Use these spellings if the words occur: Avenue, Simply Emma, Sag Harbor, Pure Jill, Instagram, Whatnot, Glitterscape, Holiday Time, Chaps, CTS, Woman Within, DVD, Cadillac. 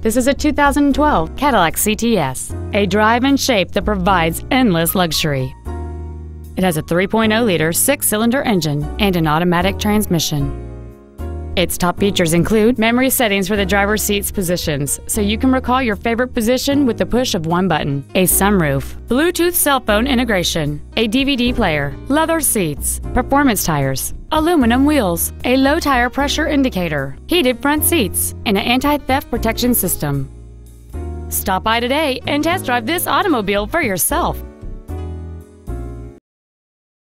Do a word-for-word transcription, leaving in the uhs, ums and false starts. This is a two thousand twelve Cadillac C T S, a drive and shape that provides endless luxury. It has a three point oh liter six-cylinder engine and an automatic transmission. Its top features include memory settings for the driver's seat's positions, so you can recall your favorite position with the push of one button, a sunroof, Bluetooth cell phone integration, a D V D player, leather seats, performance tires, aluminum wheels, a low tire pressure indicator, heated front seats, and an anti-theft protection system. Stop by today and test drive this automobile for yourself.